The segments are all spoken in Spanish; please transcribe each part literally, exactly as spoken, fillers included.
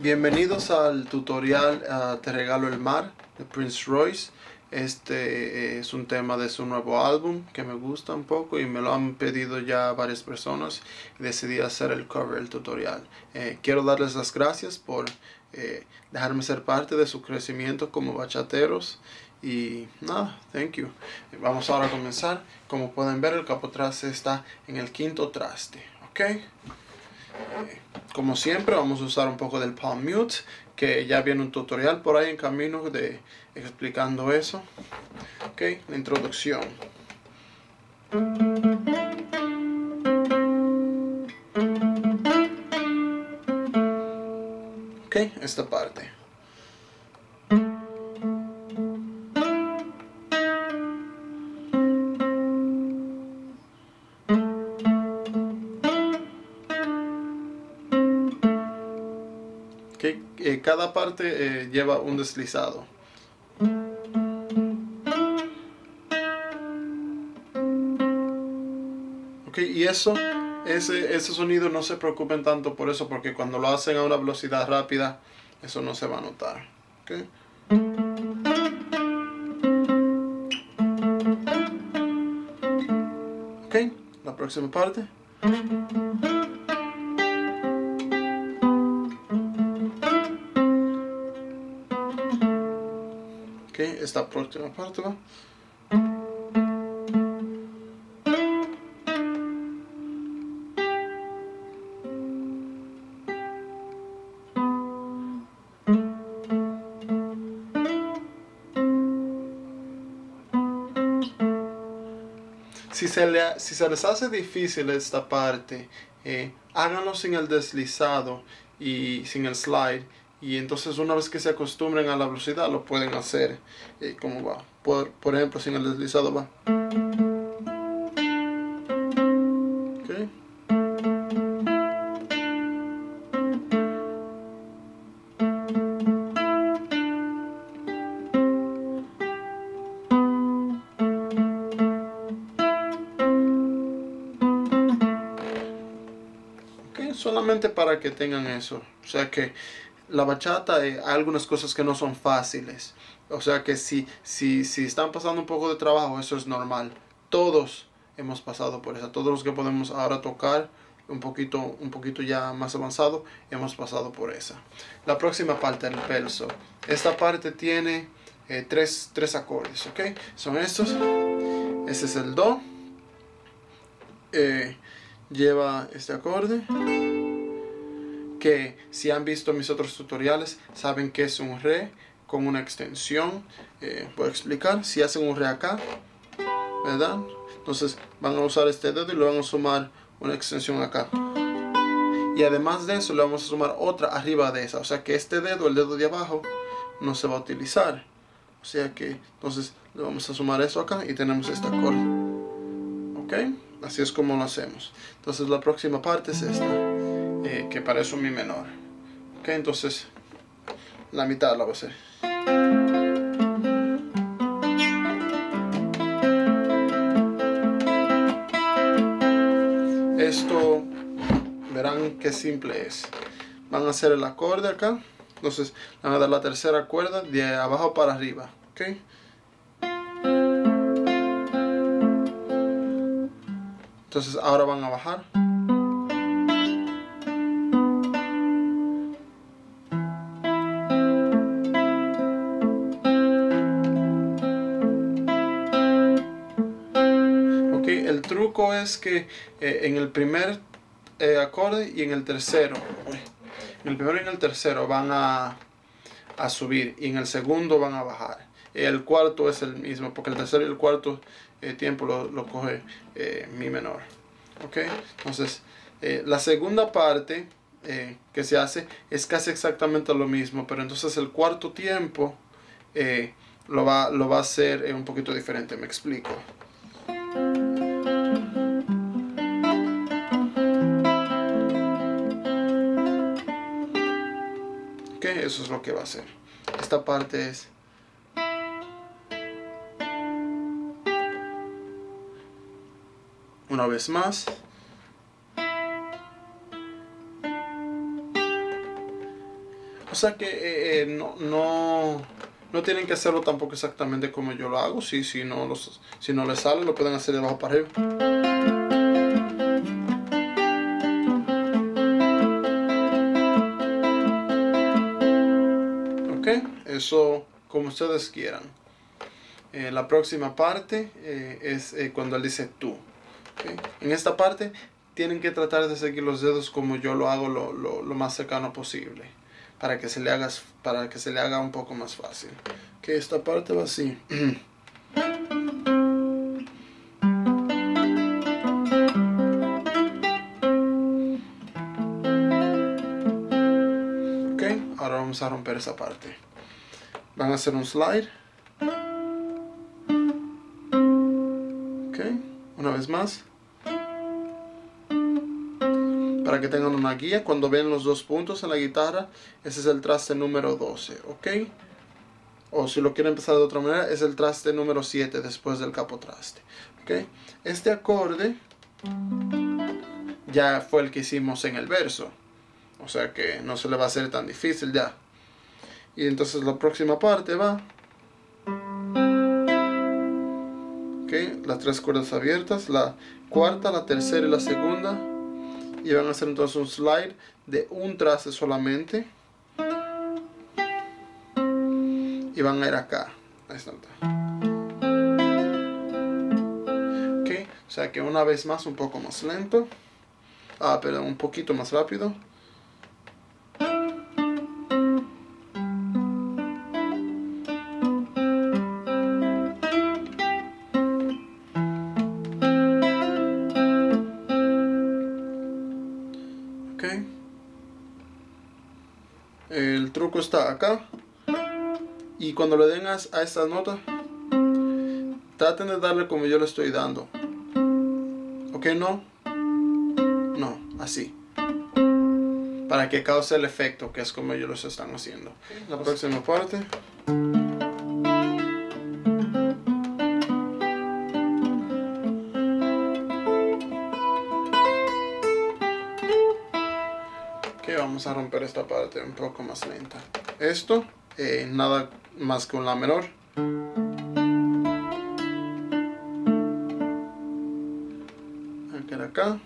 Bienvenidos al tutorial uh, Te Regalo el Mar de Prince Royce. Este es un tema de su nuevo álbum que me gusta un poco y me lo han pedido ya varias personas. Decidí hacer el cover, el tutorial. Eh, quiero darles las gracias por eh, dejarme ser parte de su crecimiento como bachateros. Y nada, thank you. Vamos ahora a comenzar. Como pueden ver, el capotraste está en el quinto traste. Ok. Eh, como siempre, vamos a usar un poco del palm mute, que ya viene un tutorial por ahí en camino de explicando eso. Ok, la introducción. Ok, esta parte. Que, eh, cada parte eh, lleva un deslizado. Ok, y eso, ese, ese sonido, no se preocupen tanto por eso, porque cuando lo hacen a una velocidad rápida, eso no se va a notar. Okay. Ok, la próxima parte. Okay, esta próxima parte va. Si se, le, si se les hace difícil esta parte, eh, háganlo sin el deslizado y sin el slide. Y entonces, una vez que se acostumbren a la velocidad, lo pueden hacer eh, como va. Por, por ejemplo, sin el deslizado va. Okay. Okay, solamente para que tengan eso. O sea que la bachata, eh, hay algunas cosas que no son fáciles. O sea que si, si, si están pasando un poco de trabajo, eso es normal. Todos hemos pasado por eso. Todos los que podemos ahora tocar un poquito, un poquito ya más avanzado, hemos pasado por esa. La próxima parte, el verso. Esta parte tiene eh, tres, tres acordes, ¿ok? Son estos. Este es el do. Eh, lleva este acorde, que si han visto mis otros tutoriales saben que es un re con una extensión. Eh, voy a explicar. Si hacen un re acá, ¿verdad? Entonces van a usar este dedo y le van a sumar una extensión acá. Y además de eso le vamos a sumar otra arriba de esa. O sea que este dedo, el dedo de abajo, no se va a utilizar. O sea que entonces le vamos a sumar eso acá y tenemos este acorde. ¿Ok? Así es como lo hacemos. Entonces la próxima parte es esta. Eh, que para eso mi menor. Ok, entonces la mitad la voy a hacer. Esto verán qué simple es. Van a hacer el acorde acá. Entonces van a dar la tercera cuerda de abajo para arriba. Ok. Entonces ahora van a bajar. El truco es que eh, en el primer eh, acorde y en el tercero, en el primero y en el tercero van a, a subir, y en el segundo van a bajar. El cuarto es el mismo, porque el tercero y el cuarto eh, tiempo lo, lo coge eh, mi menor. ¿Ok? Entonces, eh, la segunda parte eh, que se hace es casi exactamente lo mismo, pero entonces el cuarto tiempo eh, lo, va, lo va a hacer eh, un poquito diferente. Me explico. Eso es lo que va a hacer. Esta parte es. Una vez más. O sea que eh, no, no, no tienen que hacerlo tampoco exactamente como yo lo hago. Si, si, no, los, si no les sale, lo pueden hacer de abajo para arriba. Eso como ustedes quieran. Eh, la próxima parte eh, es eh, cuando él dice tú. ¿Okay? En esta parte tienen que tratar de seguir los dedos como yo lo hago, lo, lo, lo más cercano posible, para que se le haga, para que se le haga un poco más fácil. Que okay, esta parte va así. Ok, ahora vamos a romper esa parte. Van a hacer un slide. Ok, una vez más. Para que tengan una guía, cuando ven los dos puntos en la guitarra, ese es el traste número doce, ok. O si lo quieren empezar de otra manera, es el traste número siete después del capotraste, ok. Este acorde ya fue el que hicimos en el verso, o sea que no se le va a hacer tan difícil ya. Y entonces la próxima parte va. Ok, las tres cuerdas abiertas, la cuarta, la tercera y la segunda. Y van a hacer entonces un slide de un traste solamente. Y van a ir acá. Ahí está. Ok, o sea que una vez más un poco más lento. Ah, perdón, un poquito más rápido. El truco está acá, y cuando le den a, a esta nota, traten de darle como yo le estoy dando. Ok, no, no, así, para que cause el efecto que es como ellos los están haciendo. La próxima parte. Vamos a romper esta parte un poco más lenta. Esto, eh, nada más que un la menor. Acá, acá.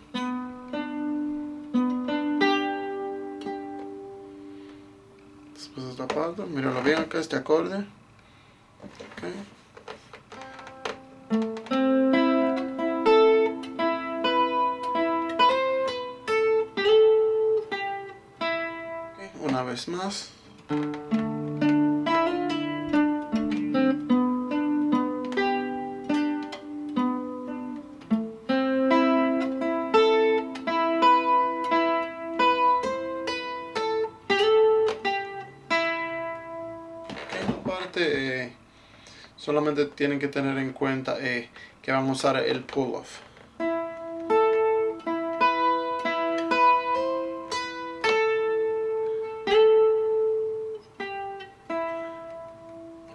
Después de esta parte, míralo bien acá, este acorde. Okay. Más en parte eh, solamente tienen que tener en cuenta eh, que van a usar el pull off.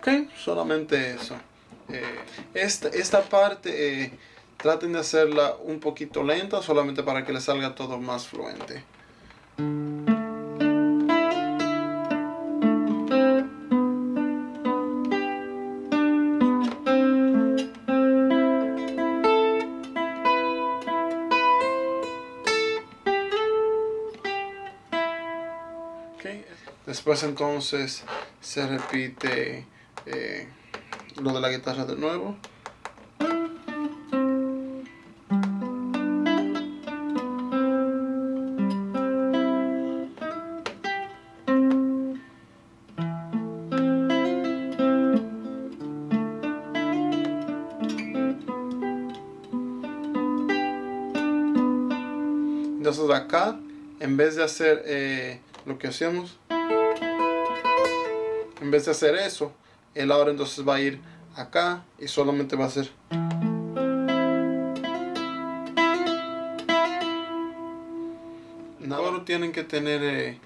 Ok, solamente eso. Eh, esta, esta parte eh, traten de hacerla un poquito lenta, solamente para que les salga todo más fluente. Okay. Después entonces se repite Eh, lo de la guitarra de nuevo. Entonces acá, en vez de hacer eh, lo que hacíamos, en vez de hacer eso, él ahora entonces va a ir acá y solamente va a hacer. Ahora tienen que tener eh,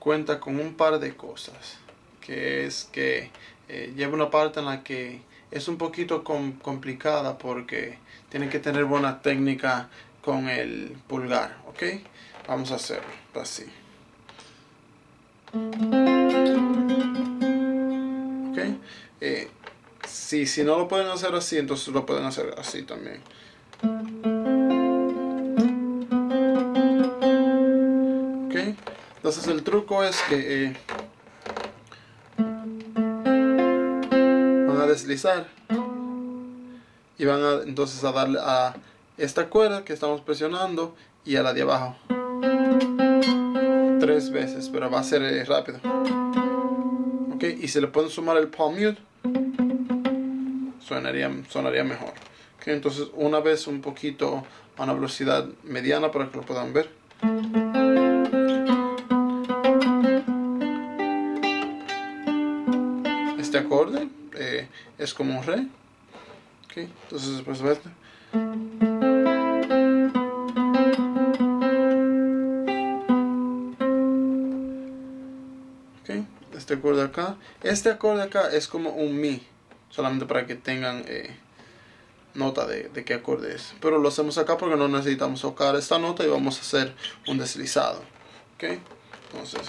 cuenta con un par de cosas. Que es que eh, lleva una parte en la que es un poquito com complicada porque tienen que tener buena técnica con el pulgar. ¿Ok? Vamos a hacerlo así. eh, si, si no lo pueden hacer así, entonces lo pueden hacer así también. ¿Okay? Entonces el truco es que eh, van a deslizar y van a, entonces a darle a esta cuerda que estamos presionando y a la de abajo tres veces, pero va a ser eh, rápido. Ok, y si le pueden sumar el palm mute sonaría, sonaría mejor. Ok, entonces una vez un poquito a una velocidad mediana para que lo puedan ver. Este acorde eh, es como un re. Ok, entonces después de esto este acorde acá, este acorde acá es como un mi, solamente para que tengan eh, nota de, de qué acorde es, pero lo hacemos acá porque no necesitamos tocar esta nota y vamos a hacer un deslizado. Ok, entonces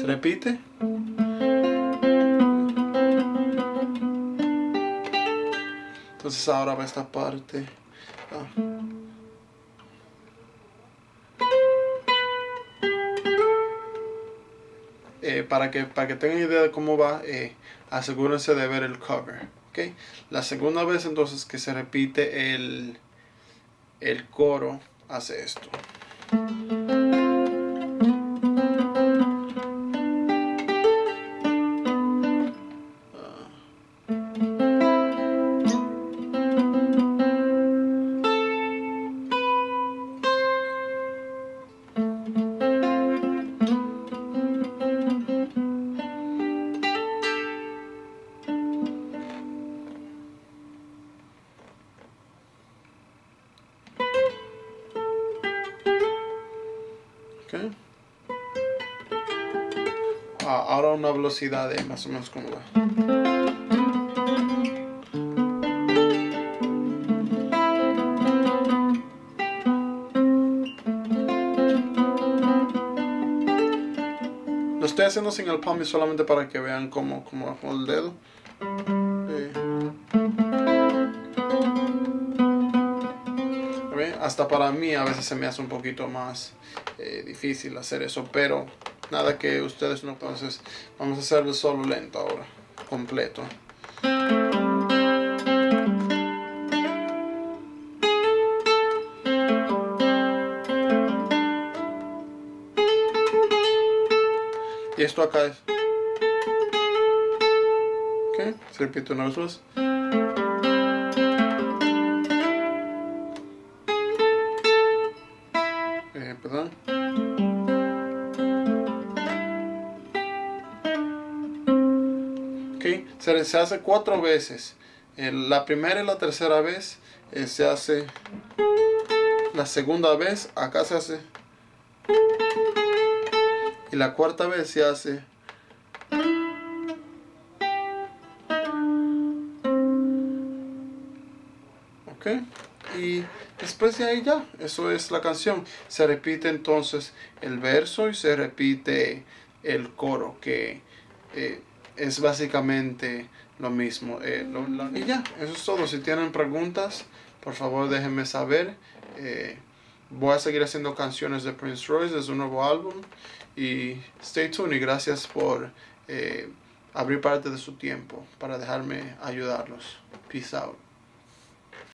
se repite. Entonces ahora va esta parte. Ah. Eh, para, que, para que tengan idea de cómo va, eh, asegúrense de ver el cover. ¿Okay? La segunda vez entonces que se repite el, el coro, hace esto. Okay. Ah, ahora una velocidad de más o menos como va. Lo estoy haciendo sin el palm solamente para que vean cómo, cómo el dedo. Hasta para mí a veces se me hace un poquito más eh, difícil hacer eso, pero nada que ustedes no. Entonces vamos a hacerlo solo lento ahora, completo. Y esto acá es... Ok, se repite una vez más. Perdón. Okay. Se, se hace cuatro veces. Eh, la primera y la tercera vez eh, se hace. La segunda vez acá se hace. Y la cuarta vez se hace. Ok. Y después de ahí ya, eso es la canción. Se repite entonces el verso y se repite el coro, que eh, es básicamente lo mismo. Eh, lo, lo, y ya, eso es todo. Si tienen preguntas, por favor déjenme saber. Eh, voy a seguir haciendo canciones de Prince Royce, es un nuevo álbum. Y stay tuned y gracias por eh, abrir parte de su tiempo para dejarme ayudarlos. Peace out.